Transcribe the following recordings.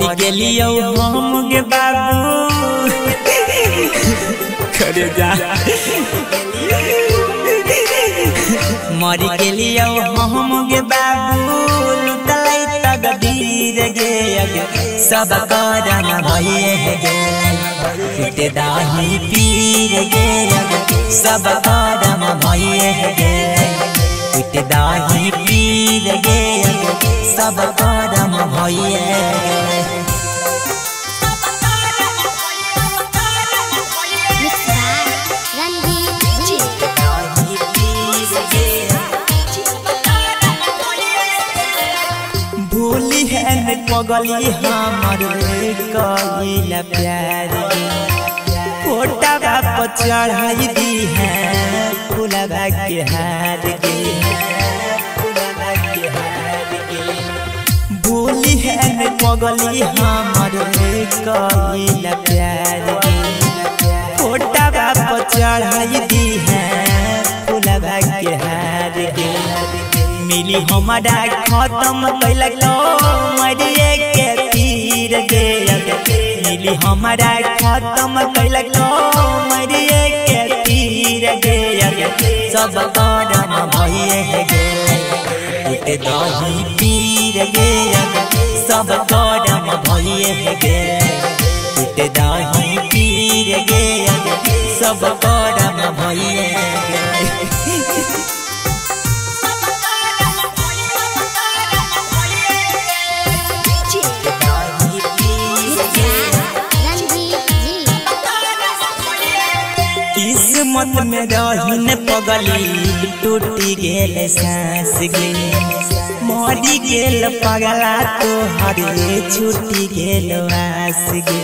मर गेलियो हम गे बाबू जा मर गेलियो हम गे बाबू लुटलै तगदीर गे सब कारण भइए गे कुइट दाही पीर गे सब कारण भइए गे कुइट दाही पीर गे सब करम भइए। भूली है न पगली हमारे कइल प्यार फोटा बाप चढ़ाई दी है फुलवा के हार के भूली है न पगली हमारे कइल प्यार फोटा बाप चढ़ाई दी है फुलवा के हार के मिली हमारा खत्म कैल मरिए के तीर गे मिली हमारा खत्म कैल मरिए के तीर गे सब करम भइए गे कुइट दाही पीर गे सब करम भइए गे कुइट दाही पीर गे सब करम भइए गे। किस्मत में रहिन पगली टूटी गेल सांस गे मरी गेल पगला तो हर छूटी गेल आस गे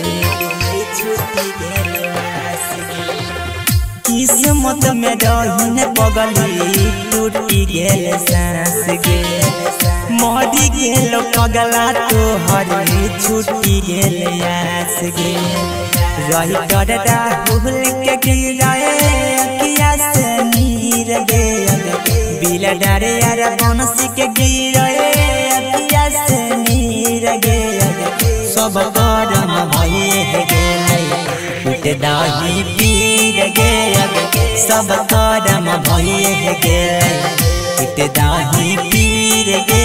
किस्मत में रहिन पगली टूटी गेल सांस गे मरी गेल पगला तो हर छूटी गेल आस गे रही डरदा भूल के गिराए अखिया से नीर गे बिलदार बनसी के गिराए अखिया से नीर गे सब करम भइए गे कुइट दाही पीर गे सब करम भइए गे कुइट दाही पीर गे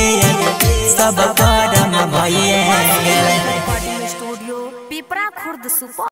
सब करम भइए गे। स्टूडियो पिपरा खुर्द सुपौल।